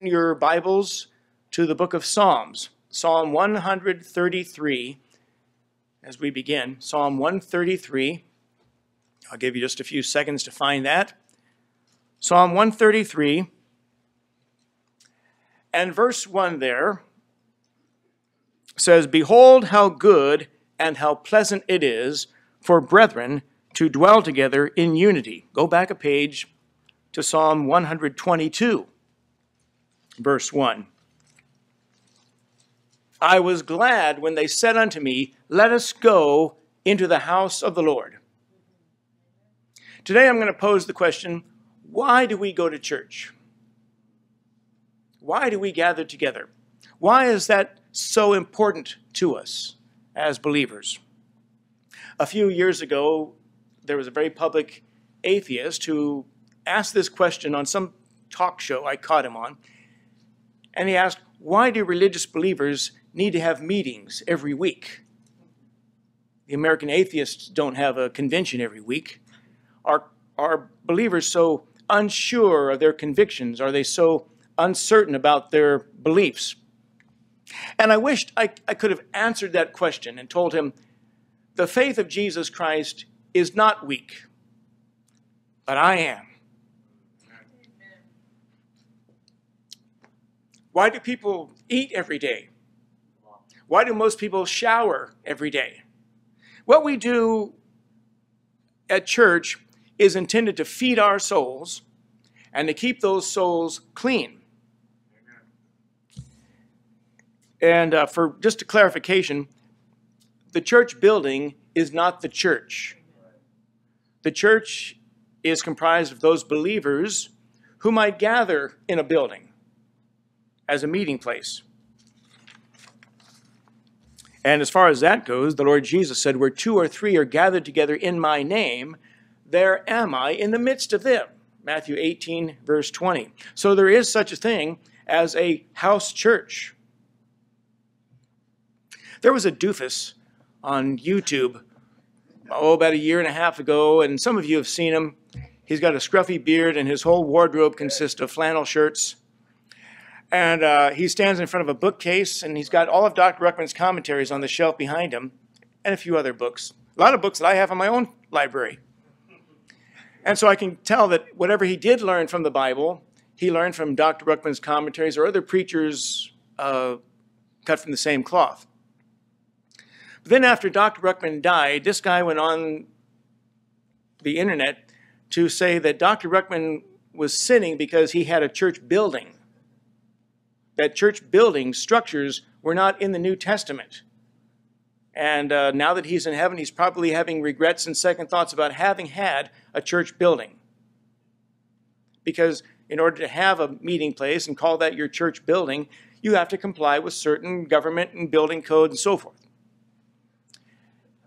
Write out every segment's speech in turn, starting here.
Your Bibles to the book of Psalms, Psalm 133, as we begin. Psalm 133, I'll give you just a few seconds to find that. Psalm 133, and verse 1 there says, "Behold how good and how pleasant it is for brethren to dwell together in unity." Go back a page to Psalm 122. Verse 1, "I was glad when they said unto me, let us go into the house of the Lord." Today I'm going to pose the question, why do we go to church? Why do we gather together? Why is that so important to us as believers? A few years ago, there was a very public atheist who asked this question on some talk show I caught him on. And he asked, why do religious believers need to have meetings every week? The American atheists don't have a convention every week. Are believers so unsure of their convictions? Are they so uncertain about their beliefs? And I wished I could have answered that question and told him, the faith of Jesus Christ is not weak, but I am. Why do people eat every day? Why do most people shower every day? What we do at church is intended to feed our souls and to keep those souls clean. And for just a clarification, the church building is not the church. The church is comprised of those believers who might gather in a building as a meeting place. And as far as that goes, the Lord Jesus said, where two or three are gathered together in my name, there am I in the midst of them. Matthew 18, verse 20. So there is such a thing as a house church. There was a doofus on YouTube, about 1.5 years ago, and some of you have seen him. He's got a scruffy beard, and his whole wardrobe consists of flannel shirts. And he stands in front of a bookcase, and he's got all of Dr. Ruckman's commentaries on the shelf behind him, and a few other books. A lot of books that I have in my own library. And so I can tell that whatever he did learn from the Bible, he learned from Dr. Ruckman's commentaries or other preachers cut from the same cloth. But then after Dr. Ruckman died, this guy went on the internet to say that Dr. Ruckman was sinning because he had a church building. That church building structures were not in the New Testament. And now that he's in heaven, he's probably having regrets and second thoughts about having had a church building. Because in order to have a meeting place and call that your church building, you have to comply with certain government and building codes and so forth.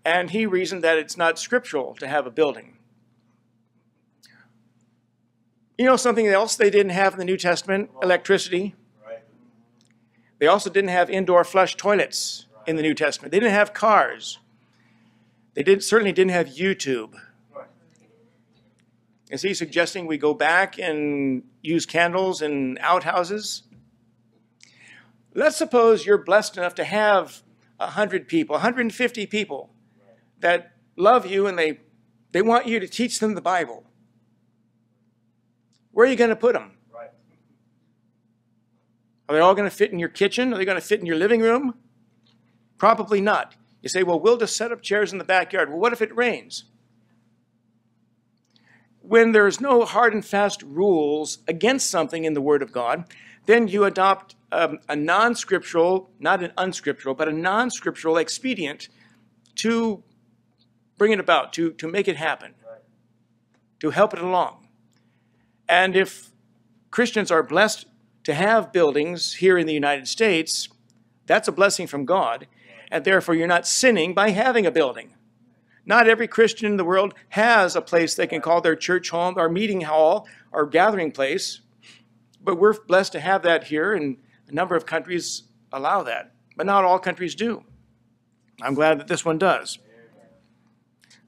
And he reasoned that it's not scriptural to have a building. You know something else they didn't have in the New Testament? Electricity. They also didn't have indoor flush toilets in the New Testament. They didn't have cars. They certainly didn't have YouTube. Is he suggesting we go back and use candles in outhouses? Let's suppose you're blessed enough to have 100 people, 150 people that love you and they want you to teach them the Bible. Where are you going to put them? Are they all going to fit in your kitchen? Are they going to fit in your living room? Probably not. You say, well, we'll just set up chairs in the backyard. Well, what if it rains? When there's no hard and fast rules against something in the Word of God, then you adopt a non-scriptural, not an unscriptural, but a non-scriptural expedient to bring it about, to make it happen, to help it along. And if Christians are blessed to have buildings here in the United States, that's a blessing from God, and therefore you're not sinning by having a building. Not every Christian in the world has a place they can call their church home, or meeting hall, or gathering place, but we're blessed to have that here, and a number of countries allow that, but not all countries do. I'm glad that this one does.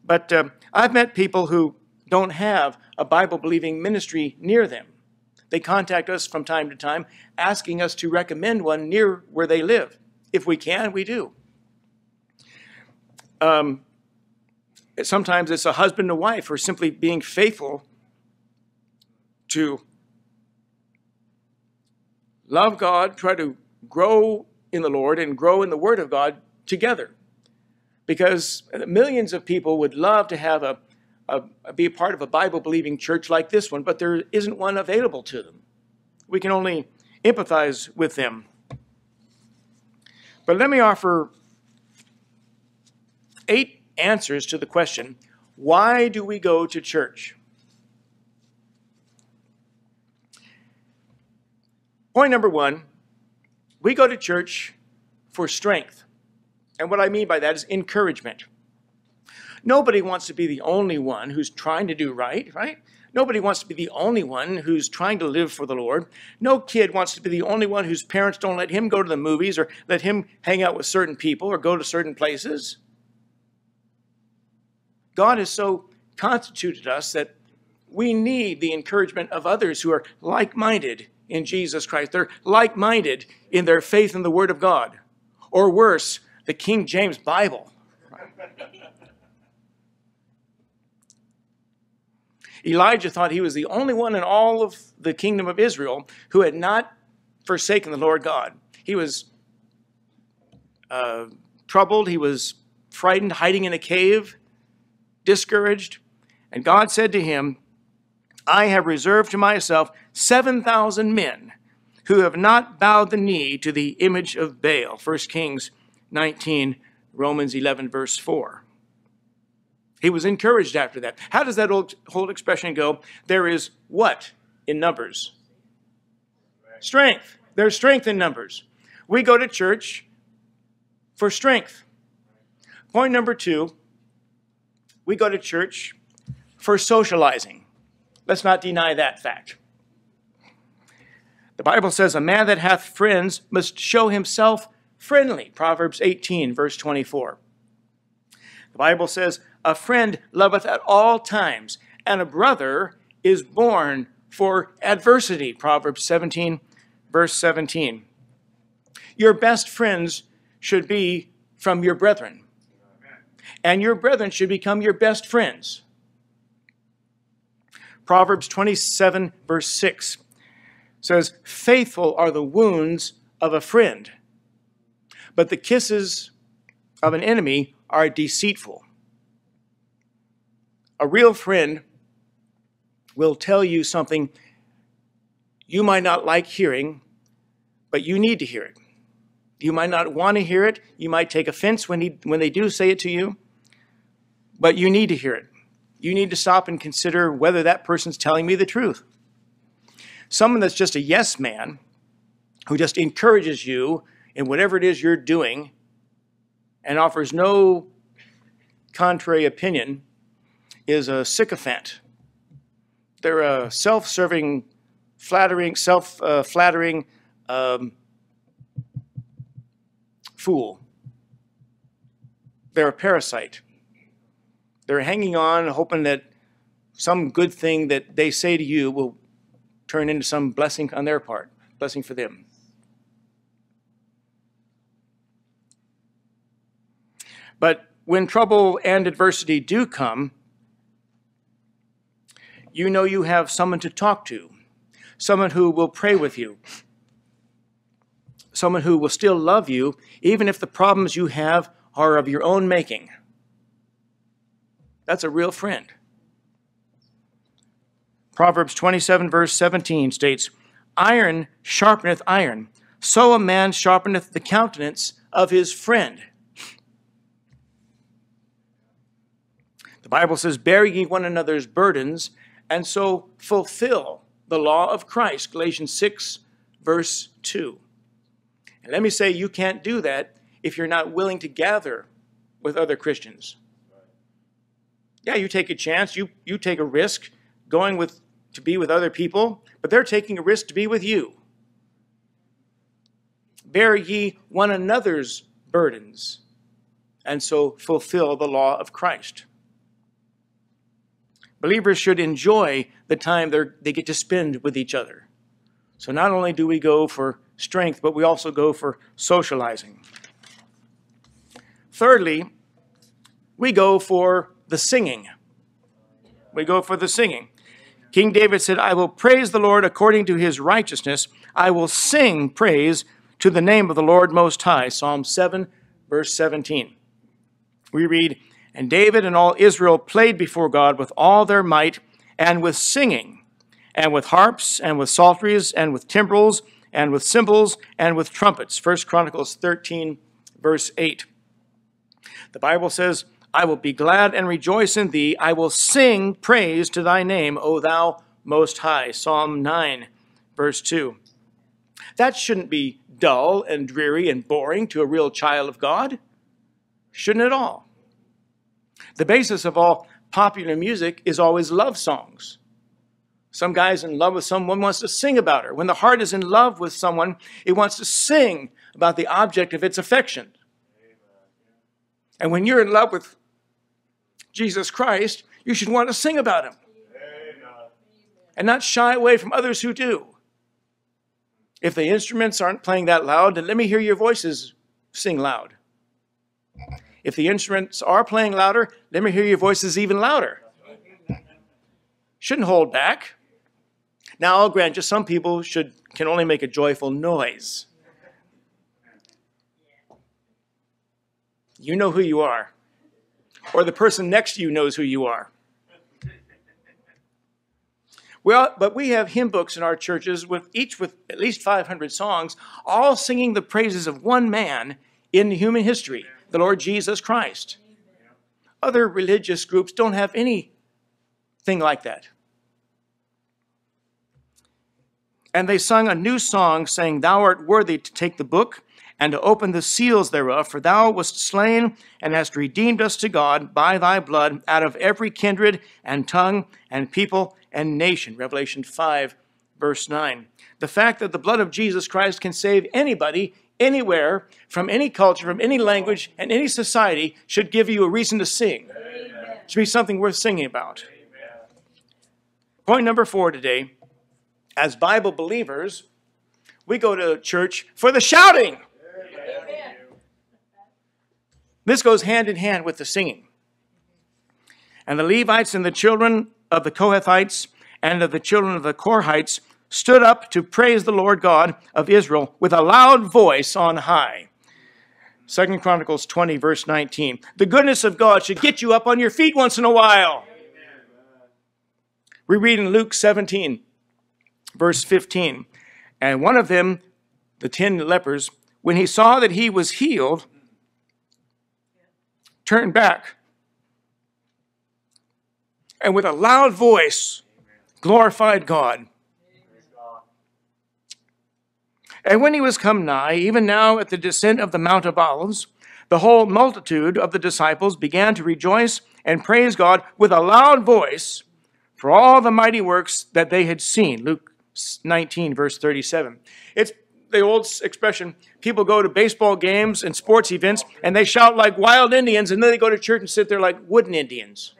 But I've met people who don't have a Bible-believing ministry near them. They contact us from time to time asking us to recommend one near where they live. If we can, we do. Sometimes it's a husband and wife who are simply being faithful to love God, try to grow in the Lord and grow in the Word of God together. Because millions of people would love to have be a part of a Bible-believing church like this one, but there isn't one available to them. We can only empathize with them. But let me offer 8 answers to the question, why do we go to church? Point number 1, we go to church for strength. And what I mean by that is encouragement. Nobody wants to be the only one who's trying to do right, right? Nobody wants to be the only one who's trying to live for the Lord. No kid wants to be the only one whose parents don't let him go to the movies or let him hang out with certain people or go to certain places. God has so constituted us that we need the encouragement of others who are like-minded in Jesus Christ. They're like-minded in their faith in the Word of God. Or worse, the King James Bible. Elijah thought he was the only one in all of the kingdom of Israel who had not forsaken the Lord God. He was troubled. He was frightened, hiding in a cave, discouraged. And God said to him, I have reserved to myself 7,000 men who have not bowed the knee to the image of Baal. 1 Kings 19, Romans 11, verse 4. He was encouraged after that. How does that whole expression go? There is what in numbers? Strength. There's strength in numbers. We go to church for strength. Point number 2, we go to church for socializing. Let's not deny that fact. The Bible says, a man that hath friends must show himself friendly. Proverbs 18, verse 24. The Bible says, a friend loveth at all times, and a brother is born for adversity. Proverbs 17, verse 17. Your best friends should be from your brethren, and your brethren should become your best friends. Proverbs 27, verse 6 says, faithful are the wounds of a friend, but the kisses of an enemy are deceitful. A real friend will tell you something you might not like hearing, but you need to hear it. You might not want to hear it. You might take offense when they do say it to you, but you need to hear it. You need to stop and consider whether that person's telling me the truth. Someone that's just a yes man, who just encourages you in whatever it is you're doing and offers no contrary opinion, is a sycophant. They're a self-serving, self-flattering fool. They're a parasite. They're hanging on, hoping that some good thing that they say to you will turn into some blessing on their part, blessing for them. But when trouble and adversity do come, you know you have someone to talk to, someone who will pray with you, someone who will still love you, even if the problems you have are of your own making. That's a real friend. Proverbs 27, verse 17 states, iron sharpeneth iron, so a man sharpeneth the countenance of his friend. The Bible says, bear ye one another's burdens, and so fulfill the law of Christ, Galatians 6, verse 2. And let me say, you can't do that if you're not willing to gather with other Christians. Yeah, you take a chance, you take a risk going to be with other people, but they're taking a risk to be with you. Bear ye one another's burdens, and so fulfill the law of Christ. Believers should enjoy the time they get to spend with each other. So not only do we go for strength, but we also go for socializing. Thirdly, we go for the singing. We go for the singing. King David said, I will praise the Lord according to his righteousness. I will sing praise to the name of the Lord Most High. Psalm 7, verse 17. We read, and David and all Israel played before God with all their might, and with singing, and with harps, and with psalteries, and with timbrels, and with cymbals, and with trumpets. 1 Chronicles 13, verse 8. The Bible says, I will be glad and rejoice in thee. I will sing praise to thy name, O thou Most High. Psalm 9, verse 2. That shouldn't be dull and dreary and boring to a real child of God. Shouldn't it all? The basis of all popular music is always love songs. Some guy's in love with someone, wants to sing about her. When the heart is in love with someone, it wants to sing about the object of its affection. And when you're in love with Jesus Christ, you should want to sing about him. And not shy away from others who do. If the instruments aren't playing that loud, then let me hear your voices sing loud. If the instruments are playing louder, let me hear your voices even louder. Shouldn't hold back. Now, I'll grant you, some people can only make a joyful noise. You know who you are. Or the person next to you knows who you are. Well, but we have hymn books in our churches, each with at least 500 songs, all singing the praises of one man in human history, the Lord Jesus Christ. Other religious groups don't have anything like that. And they sung a new song, saying, Thou art worthy to take the book and to open the seals thereof, for thou wast slain and hast redeemed us to God by thy blood out of every kindred and tongue and people and nation. Revelation 5, verse 9. The fact that the blood of Jesus Christ can save anybody, anywhere, from any culture, from any language, and any society should give you a reason to sing. Amen. It should be something worth singing about. Amen. Point number 4 today, as Bible believers, we go to church for the shouting. Amen. This goes hand in hand with the singing. And the Levites and the children of the Kohathites and of the children of the Korahites stood up to praise the Lord God of Israel with a loud voice on high. 2 Chronicles 20, verse 19. The goodness of God should get you up on your feet once in a while. Amen. We read in Luke 17, verse 15. And one of them, the 10 lepers, when he saw that he was healed, turned back and with a loud voice glorified God. And when he was come nigh, even now at the descent of the Mount of Olives, the whole multitude of the disciples began to rejoice and praise God with a loud voice for all the mighty works that they had seen. Luke 19, verse 37. It's the old expression, people go to baseball games and sports events, and they shout like wild Indians, and then they go to church and sit there like wooden Indians.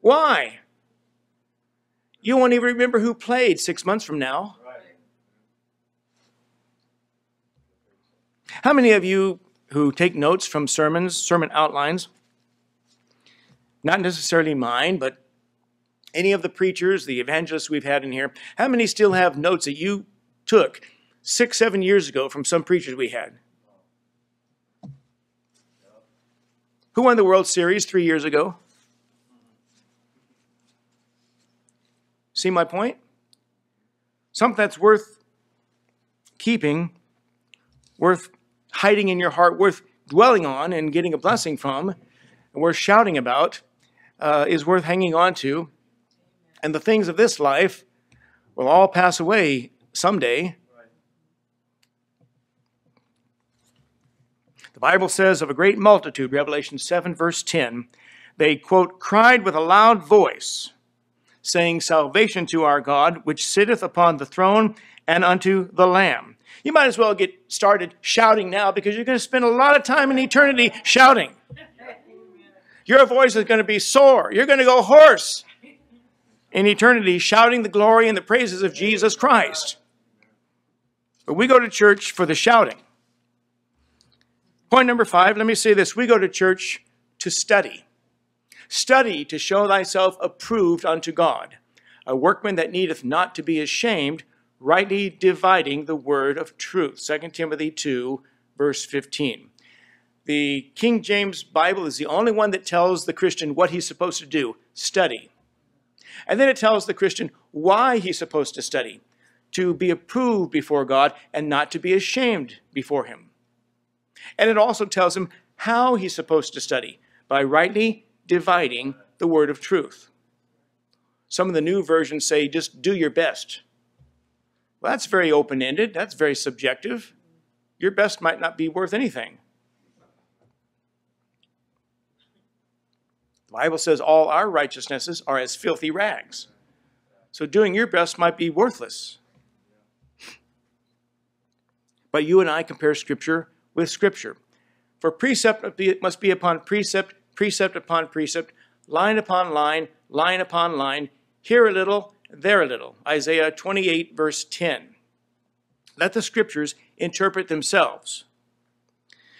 Why? You won't even remember who played 6 months from now. How many of you who take notes from sermons, sermon outlines, not necessarily mine, but any of the preachers, the evangelists we've had in here, how many still have notes that you took 6 or 7 years ago from some preachers we had? Who won the World Series 3 years ago? See my point? Something that's worth keeping, worth hiding in your heart, worth dwelling on and getting a blessing from, and worth shouting about, is worth hanging on to. And the things of this life will all pass away someday. The Bible says of a great multitude, Revelation 7, verse 10, they, quote, cried with a loud voice, saying, salvation to our God, which sitteth upon the throne and unto the Lamb. You might as well get started shouting now, because you're going to spend a lot of time in eternity shouting. Your voice is going to be sore. You're going to go hoarse. in eternity shouting the glory and the praises of Jesus Christ. But we go to church for the shouting. Point number 5, let me say this. We go to church to study. Study to show thyself approved unto God, a workman that needeth not to be ashamed, rightly dividing the word of truth. 2 Timothy 2, verse 15. The King James Bible is the only one that tells the Christian what he's supposed to do, study. And then it tells the Christian why he's supposed to study, to be approved before God and not to be ashamed before him. And it also tells him how he's supposed to study, by rightly dividing the word of truth. Some of the new versions say, just do your best. Well, that's very open-ended. That's very subjective. Your best might not be worth anything. The Bible says all our righteousnesses are as filthy rags. So doing your best might be worthless. But you and I compare Scripture with Scripture. For precept must be upon precept, precept upon precept, line upon line, line upon line, here a little, there a little. Isaiah 28, verse 10. Let the Scriptures interpret themselves.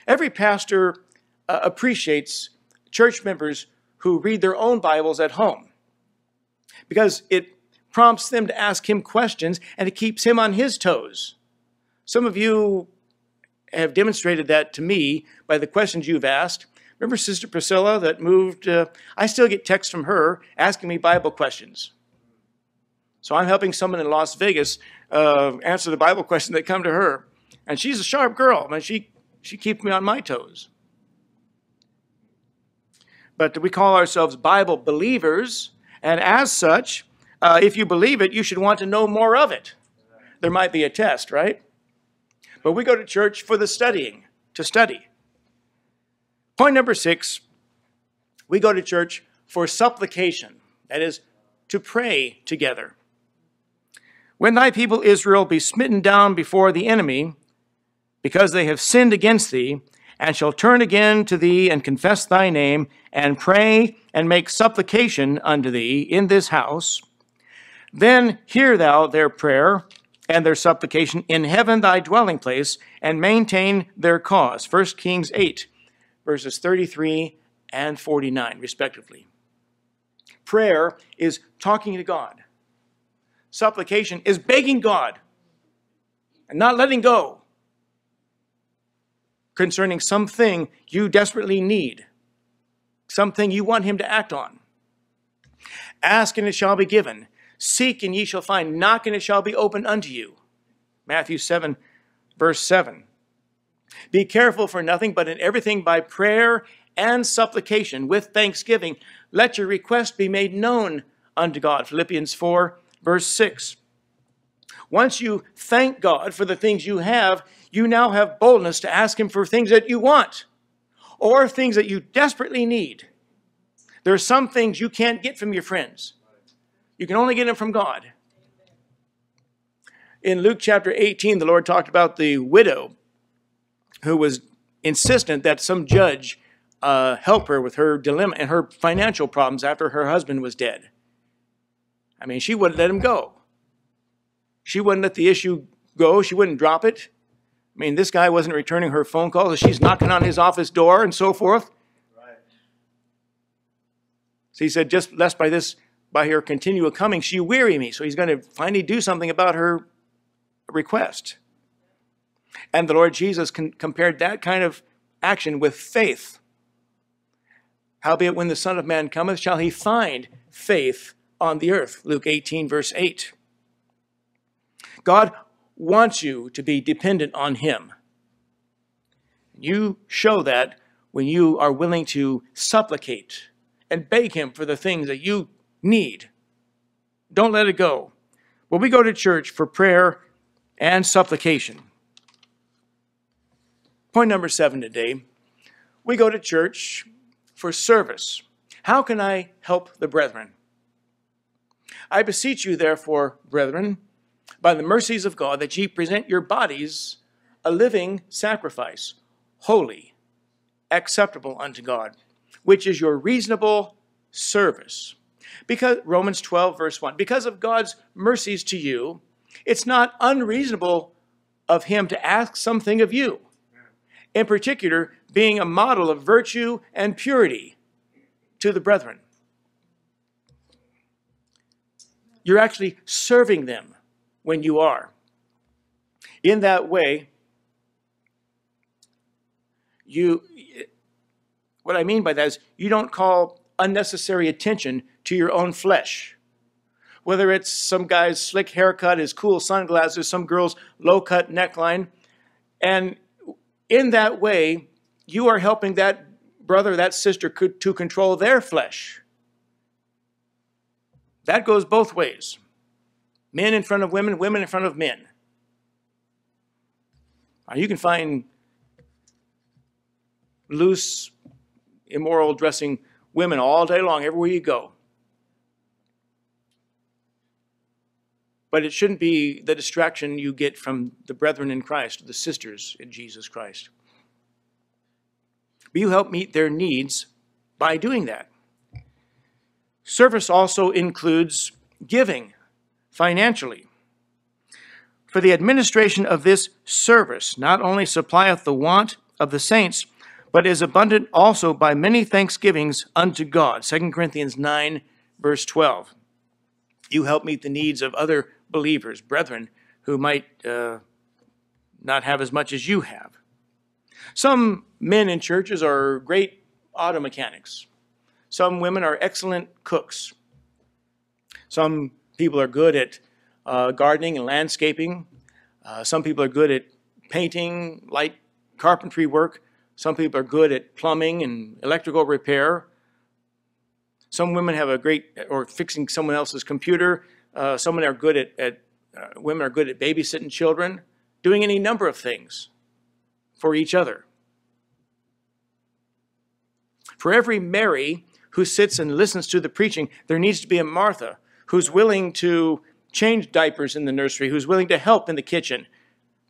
Every pastor appreciates church members who read their own Bibles at home, because it prompts them to ask him questions and it keeps him on his toes. Some of you have demonstrated that to me by the questions you've asked. Remember Sister Priscilla that moved? I still get texts from her asking me Bible questions. So I'm helping someone in Las Vegas answer the Bible questions that come to her. And she's a sharp girl. I mean, she keeps me on my toes. But we call ourselves Bible believers. And as such, if you believe it, you should want to know more of it. There might be a test, right? But we go to church for the studying, to study. Point number 6, we go to church for supplication, that is, to pray together. When thy people Israel be smitten down before the enemy, because they have sinned against thee, and shall turn again to thee and confess thy name, and pray and make supplication unto thee in this house, then hear thou their prayer and their supplication in heaven thy dwelling place, and maintain their cause. 1 Kings 8, verses 33 and 49, respectively. Prayer is talking to God. Supplication is begging God and not letting go concerning something you desperately need, something you want him to act on. Ask and it shall be given. Seek and ye shall find. Knock and it shall be opened unto you. Matthew 7, verse 7. Be careful for nothing, but in everything by prayer and supplication with thanksgiving. Let your request be made known unto God. Philippians 4, verse 6. Once you thank God for the things you have, you now have boldness to ask him for things that you want or things that you desperately need. There are some things you can't get from your friends. You can only get them from God. In Luke chapter 18, the Lord talked about the widow who was insistent that some judge help her with her dilemma and her financial problems after her husband was dead. I mean, she wouldn't let him go. She wouldn't let the issue go. She wouldn't drop it. I mean, this guy wasn't returning her phone calls. She's knocking on his office door and so forth. Right. So he said, just lest by this, by her continual coming, she weary me. So he's going to finally do something about her request. And the Lord Jesus compared that kind of action with faith. Howbeit when the Son of Man cometh, shall he find faith on the earth. Luke 18, verse 8. God wants you to be dependent on him. You show that when you are willing to supplicate and beg him for the things that you need. Don't let it go. Well, we go to church for prayer and supplication. Point number 7 today, we go to church for service. How can I help the brethren? I beseech you, therefore, brethren, by the mercies of God, that ye present your bodies a living sacrifice, holy, acceptable unto God, which is your reasonable service. Because Romans 12, verse 1, because of God's mercies to you, it's not unreasonable of him to ask something of you. In particular, being a model of virtue and purity to the brethren. You're actually serving them when you are. In that way, what I mean by that is you don't call unnecessary attention to your own flesh. Whether it's some guy's slick haircut, his cool sunglasses, some girl's low-cut neckline. And in that way, you are helping that brother, that sister to control their flesh. That goes both ways. Men in front of women, women in front of men. You can find loose, immoral dressing women all day long, everywhere you go. But it shouldn't be the distraction you get from the brethren in Christ, the sisters in Jesus Christ. But you help meet their needs by doing that. Service also includes giving financially. For the administration of this service not only supplieth the want of the saints, but is abundant also by many thanksgivings unto God. 2 Corinthians 9, verse 12. You help meet the needs of other believers, brethren, who might not have as much as you have. Some men in churches are great auto mechanics. Some women are excellent cooks. Some people are good at gardening and landscaping. Some people are good at painting, light carpentry work. Some people are good at plumbing and electrical repair. Some women have a great, or fixing someone else's computer. Women are good at babysitting children, doing any number of things for each other. For every Mary who sits and listens to the preaching, there needs to be a Martha who's willing to change diapers in the nursery, who's willing to help in the kitchen,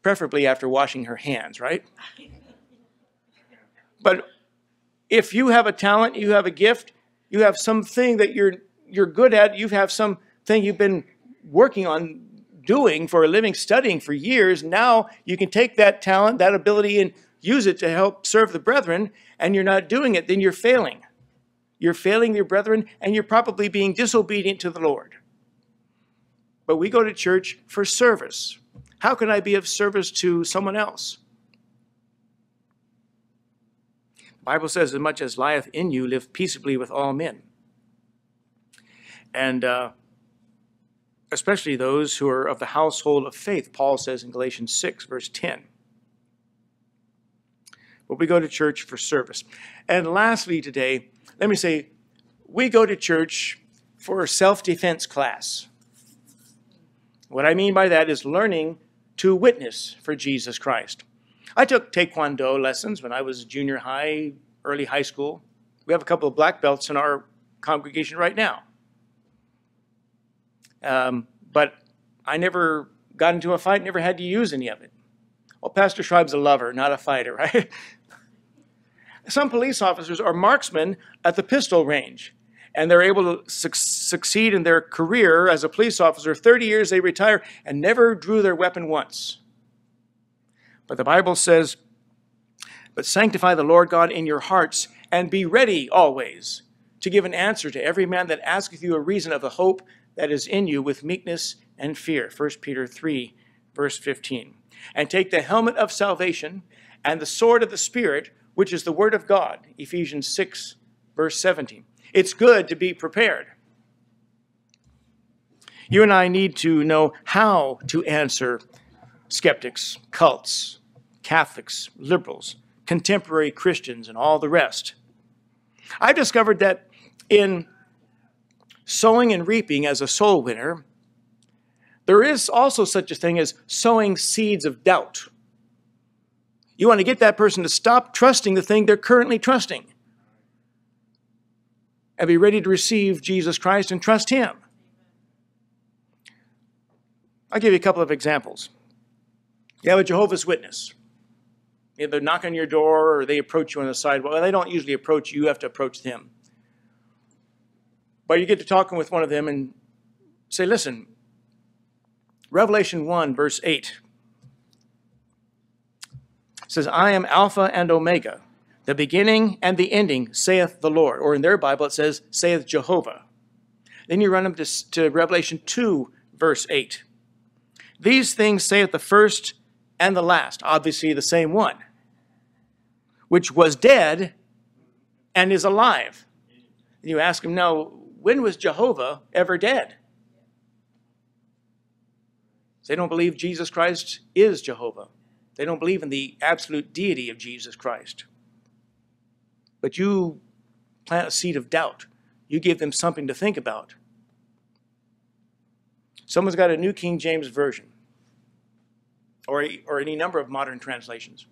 preferably after washing her hands, right? But if you have a talent, you have a gift, you have something that you're good at, you have something you've been working on doing for a living, studying for years, now you can take that talent, that ability, and use it to help serve the brethren, and you're not doing it, then you're failing. You're failing your brethren, and you're probably being disobedient to the Lord. But we go to church for service. How can I be of service to someone else? The Bible says, as much as lieth in you, live peaceably with all men. And especially those who are of the household of faith, Paul says in Galatians 6, verse 10. But we go to church for service. And lastly today, let me say, we go to church for self-defense class. What I mean by that is learning to witness for Jesus Christ. I took Taekwondo lessons when I was junior high, early high school. We have a couple of black belts in our congregation right now. But I never got into a fight, never had to use any of it. Well, Pastor Schreib's a lover, not a fighter, right? Some police officers are marksmen at the pistol range, and they're able to succeed in their career as a police officer. 30 years they retire and never drew their weapon once. But the Bible says, but sanctify the Lord God in your hearts, and be ready always to give an answer to every man that asketh you a reason of the hope that is in you with meekness and fear. 1 Peter 3, verse 15. And take the helmet of salvation and the sword of the Spirit, which is the word of God. Ephesians 6, verse 17. It's good to be prepared. You and I need to know how to answer skeptics, cults, Catholics, liberals, contemporary Christians, and all the rest. I've discovered that in sowing and reaping as a soul winner, there is also such a thing as sowing seeds of doubt. You want to get that person to stop trusting the thing they're currently trusting and be ready to receive Jesus Christ and trust him. I'll give you a couple of examples. You have a Jehovah's Witness. Either knock on your door or they approach you on the sidewalk. Well, they don't usually approach you. You have to approach them. But you get to talking with one of them and say, listen, Revelation 1, verse 8 says, I am Alpha and Omega, the beginning and the ending, saith the Lord. Or in their Bible, it says, saith Jehovah. Then you run up to Revelation 2, verse 8. These things saith the first and the last, obviously the same one, which was dead and is alive. And you ask him, now, when was Jehovah ever dead? They don't believe Jesus Christ is Jehovah. They don't believe in the absolute deity of Jesus Christ. But you plant a seed of doubt. You give them something to think about. Someone's got a New King James Version or any number of modern translations.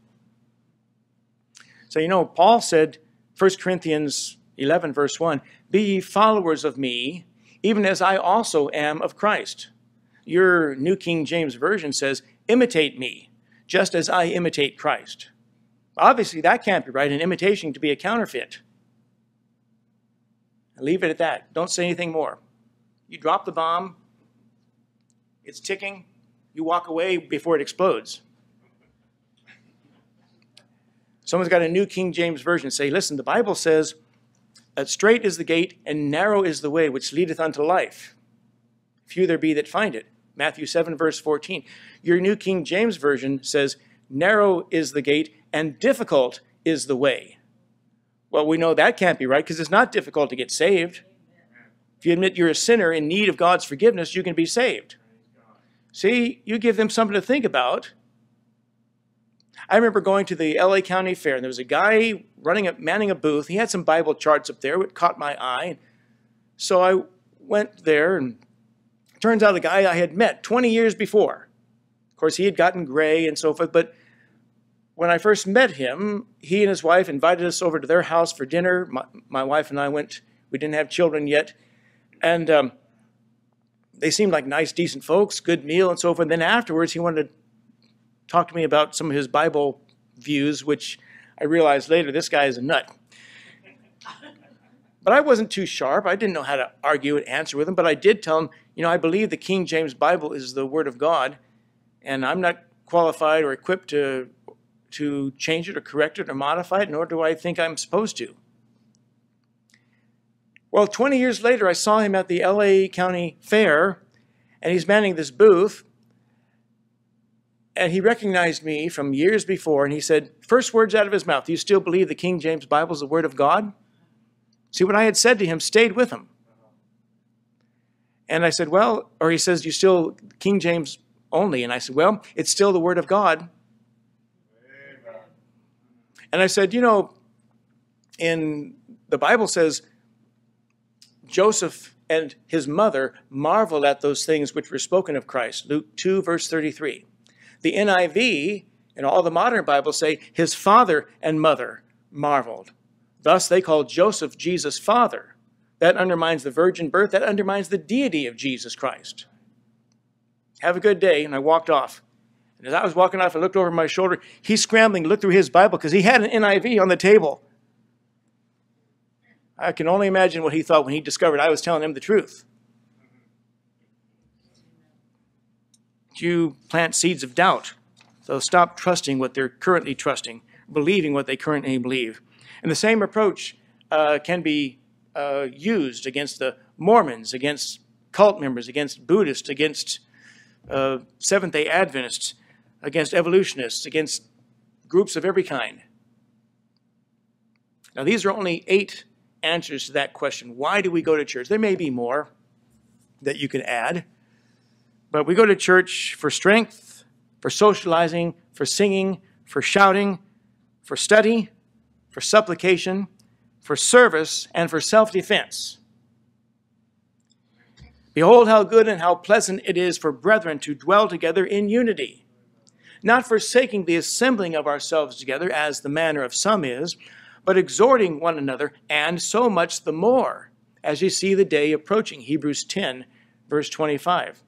So, you know, Paul said, 1 Corinthians 11, verse 1, be ye followers of me, even as I also am of Christ. Your New King James Version says, imitate me, just as I imitate Christ. Obviously, that can't be right. An imitation to be a counterfeit. Leave it at that. Don't say anything more. You drop the bomb. It's ticking. You walk away before it explodes. Someone's got a New King James Version. Say, listen, the Bible says that straight is the gate and narrow is the way which leadeth unto life. Few there be that find it. Matthew 7, verse 14. Your New King James Version says, narrow is the gate and difficult is the way. Well, we know that can't be right because it's not difficult to get saved. If you admit you're a sinner in need of God's forgiveness, you can be saved. See, you give them something to think about. I remember going to the LA County Fair, and there was a guy manning a booth. He had some Bible charts up there. It caught my eye. So I went there, and turns out a guy I had met 20 years before. Of course, he had gotten gray and so forth, but when I first met him, he and his wife invited us over to their house for dinner. My wife and I went. We didn't have children yet. And they seemed like nice, decent folks, good meal and so forth. And then afterwards, he wanted to talk to me about some of his Bible views, which I realized later, this guy is a nut. But I wasn't too sharp. I didn't know how to argue and answer with him. But I did tell him, you know, I believe the King James Bible is the Word of God, and I'm not qualified or equipped to change it or correct it or modify it, nor do I think I'm supposed to. Well, 20 years later, I saw him at the LA County Fair, and he's manning this booth, and he recognized me from years before, and he said, first words out of his mouth, do you still believe the King James Bible is the Word of God? See, what I had said to him stayed with him. And I said, well, or he says, you still, King James only. And I said, well, it's still the Word of God. Amen. And I said, you know, in the Bible says, Joseph and his mother marveled at those things which were spoken of Christ. Luke 2, verse 33. The NIV and all the modern Bibles say, his father and mother marveled. Thus, they called Joseph Jesus' father. That undermines the virgin birth. That undermines the deity of Jesus Christ. Have a good day. And I walked off. And as I was walking off, I looked over my shoulder. He's scrambling, looked through his Bible, because he had an NIV on the table. I can only imagine what he thought when he discovered I was telling him the truth. You plant seeds of doubt. So stop trusting what they're currently trusting, believing what they currently believe. And the same approach can be used against the Mormons, against cult members, against Buddhists, against Seventh-day Adventists, against evolutionists, against groups of every kind. Now, these are only 8 answers to that question. Why do we go to church? There may be more that you can add, but we go to church for strength, for socializing, for singing, for shouting, for study, for supplication, for service, and for self-defense. Behold how good and how pleasant it is for brethren to dwell together in unity, not forsaking the assembling of ourselves together, as the manner of some is, but exhorting one another, and so much the more, as you see the day approaching. Hebrews 10, verse 25.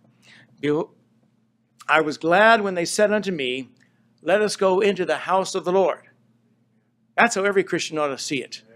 I was glad when they said unto me, let us go into the house of the Lord. That's how every Christian ought to see it.